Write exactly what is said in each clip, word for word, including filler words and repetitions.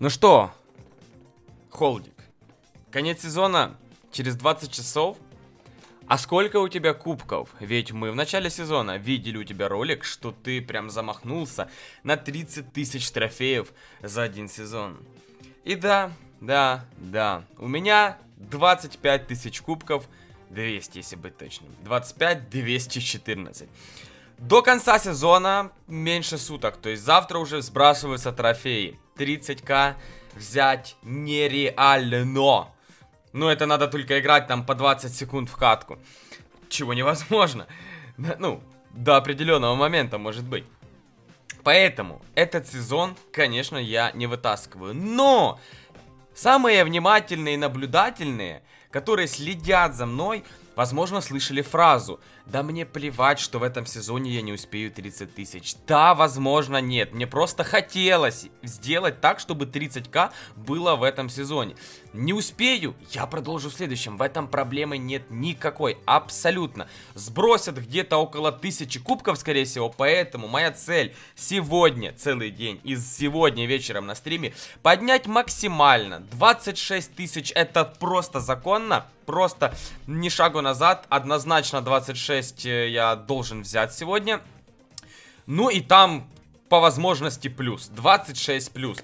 Ну что, Холдик, конец сезона через двадцать часов. А сколько у тебя кубков? Ведь мы в начале сезона видели у тебя ролик, что ты прям замахнулся на тридцать тысяч трофеев за один сезон. И да, да, да, у меня двадцать пять тысяч кубков, двести, если быть точным, двадцать пять тысяч двести четырнадцать. До конца сезона меньше суток, то есть завтра уже сбрасываются трофеи. тридцать ка взять нереально. Но это надо только играть там по двадцать секунд в катку. Чего невозможно. Ну, до определенного момента, может быть. Поэтому этот сезон, конечно, я не вытаскиваю. Но самые внимательные и наблюдательные, которые следят за мной, возможно, слышали фразу: да мне плевать, что в этом сезоне я не успею тридцать тысяч. Да, возможно, нет. Мне просто хотелось сделать так, чтобы тридцать ка было в этом сезоне. Не успею, я продолжу в следующем. В этом проблемы нет никакой. Абсолютно. Сбросят где-то около тысячи кубков, скорее всего. Поэтому моя цель сегодня, целый день, и сегодня вечером на стриме, поднять максимально. двадцать шесть тысяч, это просто законно. Просто ни шагу назад, однозначно двадцать шесть я должен взять сегодня. Ну и там по возможности плюс, двадцать шесть плюс.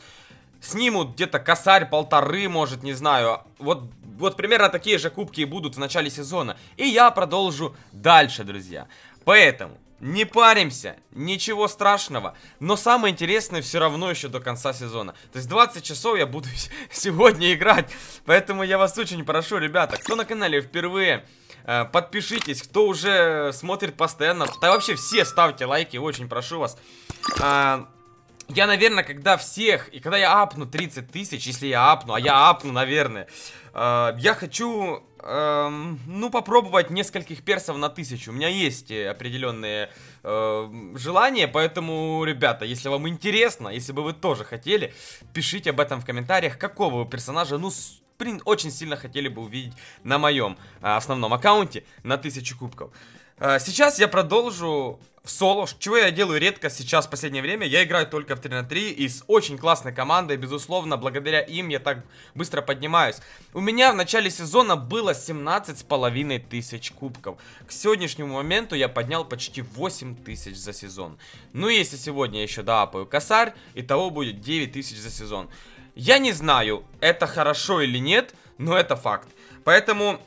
Снимут где-то косарь, полторы, может, не знаю. Вот, вот примерно такие же кубки и будут в начале сезона. И я продолжу дальше, друзья. Поэтому не паримся, ничего страшного. Но самое интересное все равно еще до конца сезона. То есть двадцать часов я буду сегодня играть. Поэтому я вас очень прошу, ребята, кто на канале впервые, подпишитесь. Кто уже смотрит постоянно, да вообще все ставьте лайки, очень прошу вас. Я, наверное, когда всех, и когда я апну тридцать тысяч, если я апну, а я апну, наверное, я хочу... Эм, ну, попробовать нескольких персов на тысячу. У меня есть определенные э, желания, поэтому, ребята, если вам интересно, если бы вы тоже хотели, пишите об этом в комментариях, какого вы персонажа, ну, с, блин, очень сильно хотели бы увидеть на моем э, основном аккаунте на тысячу кубков. Э, сейчас я продолжу в соло, чего я делаю редко сейчас в последнее время. Я играю только в три на три и с очень классной командой, безусловно, благодаря им я так быстро поднимаюсь. У меня в начале сезона было семнадцать с половиной тысяч кубков. К сегодняшнему моменту я поднял почти восемь тысяч за сезон. Ну, если сегодня я еще доапаю косарь, итого будет девять тысяч за сезон. Я не знаю, это хорошо или нет, но это факт. Поэтому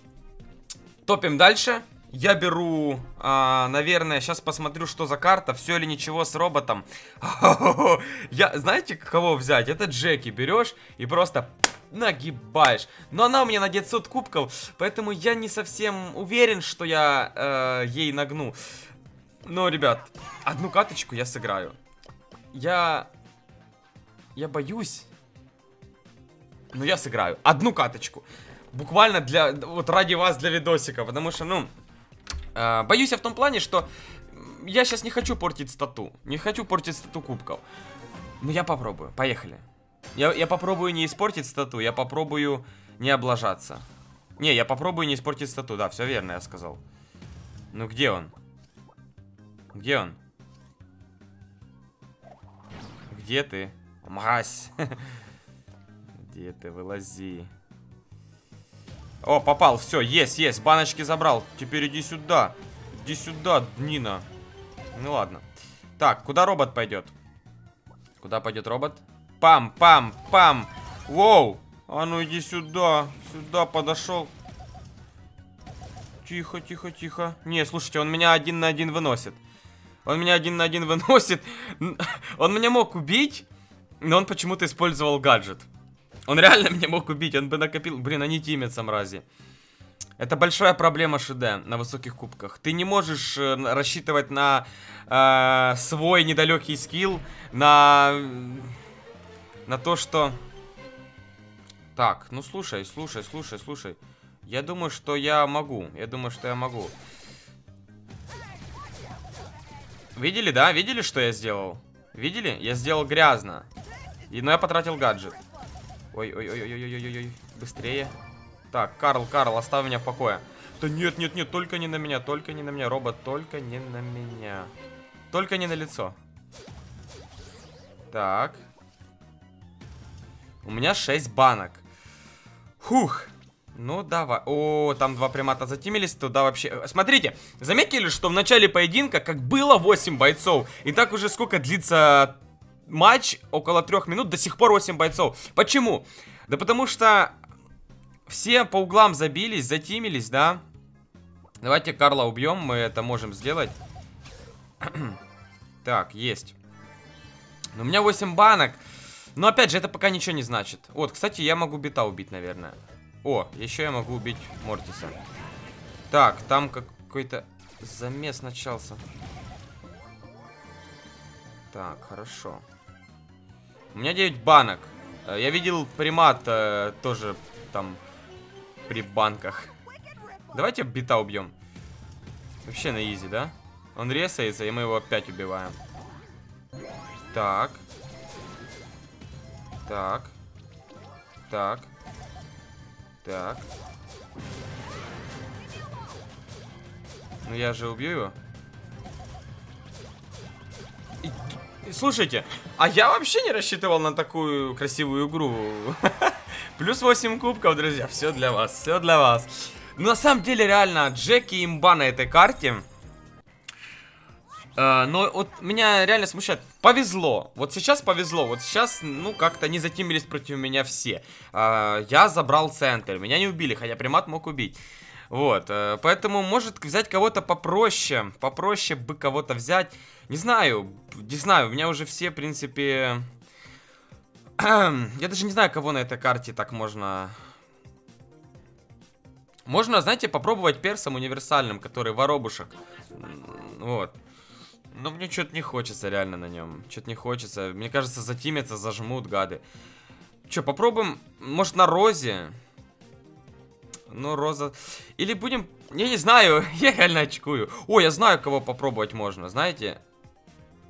топим дальше. Я беру, а, наверное, сейчас посмотрю, что за карта, все или ничего с роботом. Я, знаете, кого взять? Это Джеки берешь и просто нагибаешь. Но она у меня на девятьсот кубков, поэтому я не совсем уверен, что я э, ей нагну. Но, ребят, одну каточку я сыграю. Я... Я боюсь. Но я сыграю. Одну каточку. Буквально для... Вот ради вас, для видосика, потому что, ну... Боюсь я в том плане, что я сейчас не хочу портить стату. Не хочу портить стату кубков. Но я попробую. Поехали. Я, я попробую не испортить стату. Я попробую не облажаться. Не, я попробую не испортить стату. Да, все верно я сказал. Ну где он? Где он? Где ты? Мразь. Где ты? Вылази. О, попал, все, есть, есть, баночки забрал. Теперь иди сюда. Иди сюда, Нина. Ну ладно. Так, куда робот пойдет? Куда пойдет робот? Пам, пам, пам. Воу. А ну иди сюда. Сюда подошел. Тихо, тихо, тихо. Не, слушайте, он меня один на один выносит. Он меня один на один выносит. Он меня мог убить, но он почему-то использовал гаджет. Он реально меня мог убить, он бы накопил... Блин, они тимятся, мрази. Это большая проблема ШД на высоких кубках. Ты не можешь э, рассчитывать на э, свой недалекий скилл, на... на то, что... Так, ну слушай, слушай, слушай, слушай. Я думаю, что я могу. Я думаю, что я могу. Видели, да? Видели, что я сделал? Видели? Я сделал грязно. И, но я потратил гаджет. Ой-ой-ой-ой-ой-ой-ой, быстрее. Так, Карл, Карл, оставь меня в покое. Да нет, нет, нет, только не на меня, только не на меня, робот, только не на меня. Только не на лицо. Так. У меня шесть банок. Фух. Ну, давай. О, там два примата затимились, туда вообще... Смотрите, заметили, что в начале поединка, как было восемь бойцов, и так уже сколько длится матч, около трех минут, до сих пор восемь бойцов. Почему? Да потому что все по углам забились, затимились, да? Давайте Карла убьем, мы это можем сделать. Так, есть. Но у меня восемь банок. Но опять же, это пока ничего не значит. Вот, кстати, я могу Бита убить, наверное. О, еще я могу убить Мортиса. Так, там какой-то замес начался. Так, хорошо. У меня девять банок. Я видел примат э, тоже там при банках. Давайте Бита убьем. Вообще на изи, да? Он ресается, и мы его опять убиваем. Так. Так. Так. Так. Ну я же убью его. И, и, слушайте, а я вообще не рассчитывал на такую красивую игру. Плюс восемь кубков, друзья. Все для вас, все для вас. Но на самом деле, реально, Джеки имба на этой карте. Э, но вот меня реально смущает. Повезло. Вот сейчас повезло. Вот сейчас, ну, как-то не затимились против меня все. Э, я забрал центр. Меня не убили, хотя примат мог убить. Вот. Э, поэтому может взять кого-то попроще. Попроще бы кого-то взять. Не знаю. Не знаю. У меня уже все, в принципе... Я даже не знаю, кого на этой карте так можно... Можно, знаете, попробовать персом универсальным, который воробушек. Вот. Но мне что-то не хочется реально на нем. Что-то не хочется. Мне кажется, затимятся, зажмут, гады. Че, попробуем? Может, на Розе? Ну, Роза... Или будем... Я не знаю. Я реально очкую. О, я знаю, кого попробовать можно. Знаете?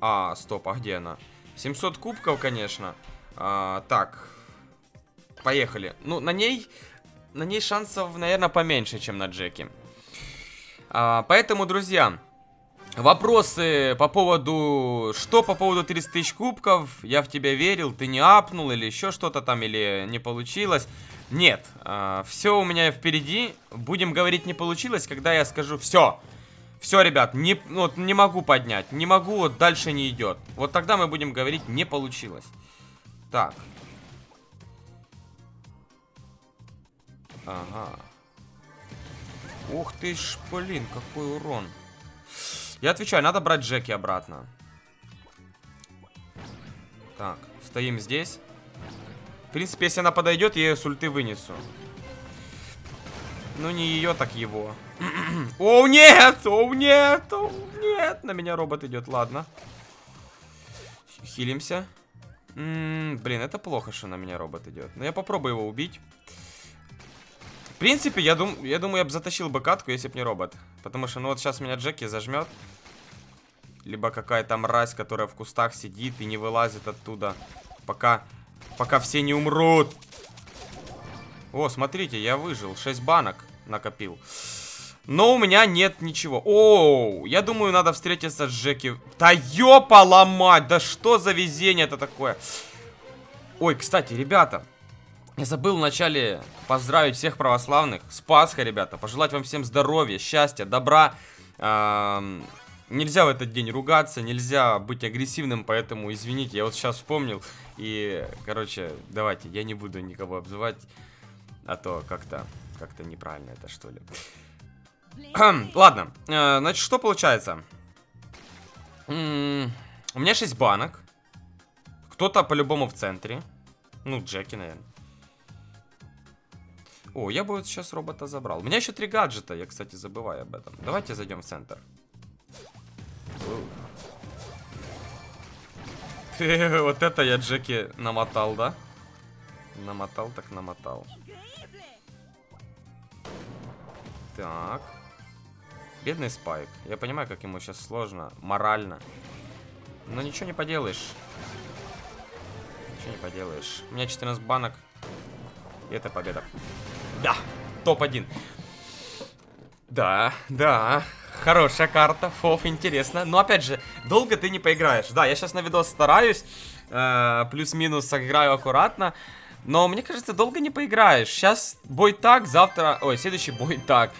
А, стоп, а где она? семьсот кубков, конечно. А, так. Поехали. Ну, на ней... На ней шансов, наверное, поменьше, чем на Джеки. А, поэтому, друзья, вопросы по поводу... Что по поводу тридцати тысяч кубков? Я в тебя верил, ты не апнул или еще что-то там, или не получилось? Нет, а, все у меня впереди. Будем говорить не получилось, когда я скажу все. Все, ребят, не, вот, не могу поднять, не могу, вот дальше не идет. Вот тогда мы будем говорить не получилось. Так. Ага. Ух ты ж, блин, какой урон. Я отвечаю, надо брать Джеки обратно. Так, стоим здесь. В принципе, если она подойдет, я ее с ульты вынесу. Ну, не ее, так его. О, нет! О, нет! О, нет! На меня робот идет, ладно. Хилимся. М-м, блин, это плохо, что на меня робот идет. Но я попробую его убить. В принципе, я, дум... я думаю, я бы затащил бы катку, если бы не робот. Потому что, ну вот сейчас меня Джеки зажмет. Либо какая-то мразь, которая в кустах сидит и не вылазит оттуда. Пока... Пока все не умрут. О, смотрите, я выжил. шесть банок накопил. Но у меня нет ничего. Оу, я думаю, надо встретиться с Джеки. Да ёпа ломать! Да что за везение это такое? Ой, кстати, ребята... Я забыл вначале поздравить всех православных с Пасхой, ребята. Пожелать вам всем здоровья, счастья, добра. Эм, нельзя в этот день ругаться, нельзя быть агрессивным, поэтому извините, я вот сейчас вспомнил. И, короче, давайте, я не буду никого обзывать, а то как-то как-то неправильно это, что ли. Ладно, э, значит, что получается? М-м, у меня шесть банок. Кто-то по-любому в центре. Ну, Джеки, наверное. О, я бы вот сейчас робота забрал. У меня еще три гаджета, я, кстати, забываю об этом. Давайте зайдем в центр. Вот это я Джеки намотал, да? Намотал так намотал. Так. Бедный Спайк. Я понимаю, как ему сейчас сложно, морально. Но ничего не поделаешь. Ничего не поделаешь. У меня четырнадцать банок. И это победа. Да, топ один. Да, да, хорошая карта, фоф, интересно. Но опять же, долго ты не поиграешь. Да, я сейчас на видос стараюсь, э, плюс-минус сыграю аккуратно. Но мне кажется, долго не поиграешь. Сейчас бой так, завтра... Ой, следующий бой так.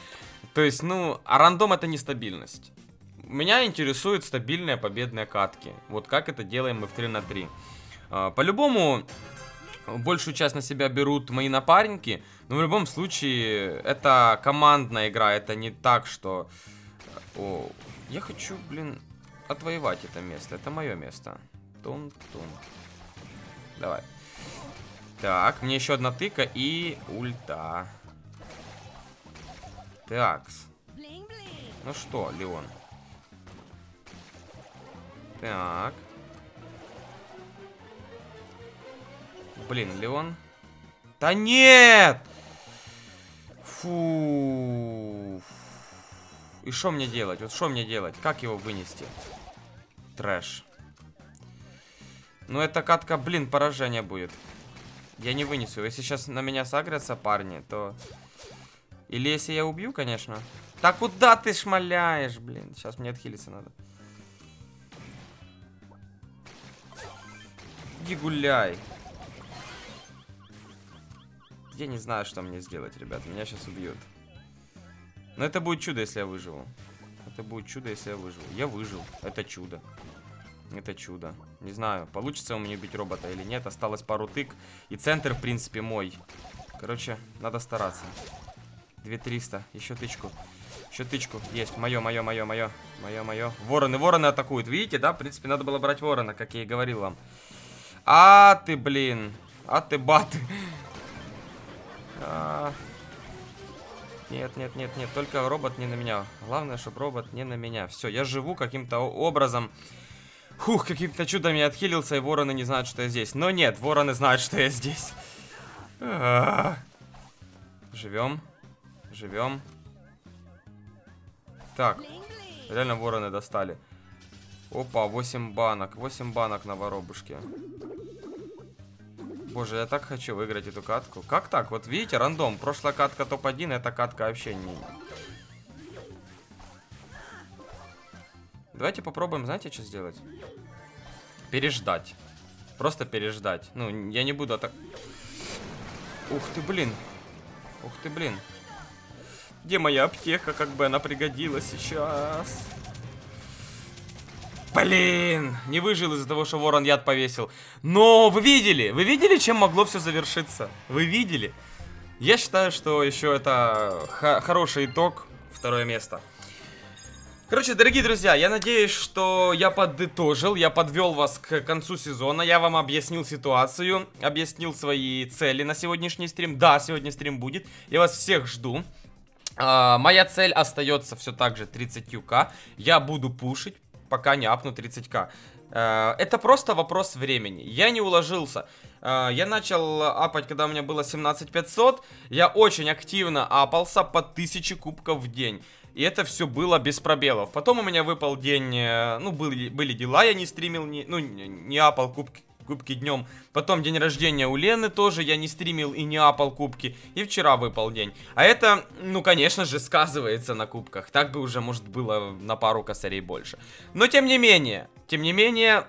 То есть, ну, а рандом это нестабильность. Меня интересуют стабильные победные катки. Вот как это делаем мы в три на три. По-любому, большую часть на себя берут мои напарники. Но в любом случае, это командная игра. Это не так, что... О, я хочу, блин, отвоевать это место. Это мое место. Тун-тун. Давай. Так, мне еще одна тыка и ульта. Такс. Ну что, Леон? Так. Блин, Леон. Да нет! Фу. И что мне делать? Вот что мне делать? Как его вынести? Трэш. Ну эта катка, блин, поражение будет. Я не вынесу. Если сейчас на меня сагрятся парни, то... Или если я убью, конечно. Так куда ты шмаляешь, блин? Сейчас мне отхилиться надо. Иди гуляй. Я не знаю, что мне сделать, ребят. Меня сейчас убьют. Но это будет чудо, если я выживу. Это будет чудо, если я выживу. Я выжил. Это чудо. Это чудо. Не знаю, получится у меня убить робота или нет. Осталось пару тык. И центр, в принципе, мой. Короче, надо стараться. две триста. Еще тычку. Еще тычку. Есть. Мое, мое, мое, мое. Мое, мое. Вороны, вороны атакуют. Видите, да? В принципе, надо было брать ворона, как я и говорил вам. А ты, блин. А ты, бат. А... Нет, нет, нет, нет. Только робот не на меня. Главное, чтобы робот не на меня. Все, я живу каким-то образом... Фух, каким-то чудом я отхилился, и вороны не знают, что я здесь. Но нет, вороны знают, что я здесь. А-а-а. Живем. Живем. Так. Реально вороны достали. Опа, восемь банок. восемь банок на воробушке. Боже, я так хочу выиграть эту катку. Как так? Вот видите, рандом. Прошлая катка топ один, эта катка вообще не... Давайте попробуем, знаете, что сделать? Переждать. Просто переждать. Ну, я не буду атак... Ух ты, блин. Ух ты, блин. Где моя аптека? Как бы она пригодилась сейчас. Блин. Не выжил из-за того, что ворон яд повесил. Но вы видели? Вы видели, чем могло все завершиться? Вы видели? Я считаю, что еще это хороший итог. Второе место. Короче, дорогие друзья, я надеюсь, что я подытожил, я подвел вас к концу сезона, я вам объяснил ситуацию, объяснил свои цели на сегодняшний стрим. Да, сегодня стрим будет, я вас всех жду. А, моя цель остается все так же тридцать ка, я буду пушить, пока не апну тридцать ка. А, это просто вопрос времени, я не уложился. Я начал апать, когда у меня было семнадцать тысяч пятьсот. Я очень активно апался по тысяче кубков в день. И это все было без пробелов. Потом у меня выпал день... Ну, были, были дела, я не стримил, не, ну, не апал кубки, кубки днем. Потом день рождения у Лены тоже я не стримил и не апал кубки. И вчера выпал день. А это, ну, конечно же, сказывается на кубках. Так бы уже, может, было на пару косарей больше. Но, тем не менее, тем не менее...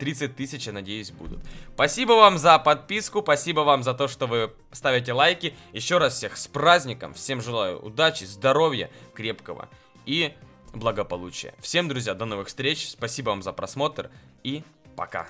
тридцать тысяч, я надеюсь, будут. Спасибо вам за подписку, спасибо вам за то, что вы ставите лайки. Еще раз всех с праздником, всем желаю удачи, здоровья, крепкого и благополучия. Всем, друзья, до новых встреч, спасибо вам за просмотр и пока.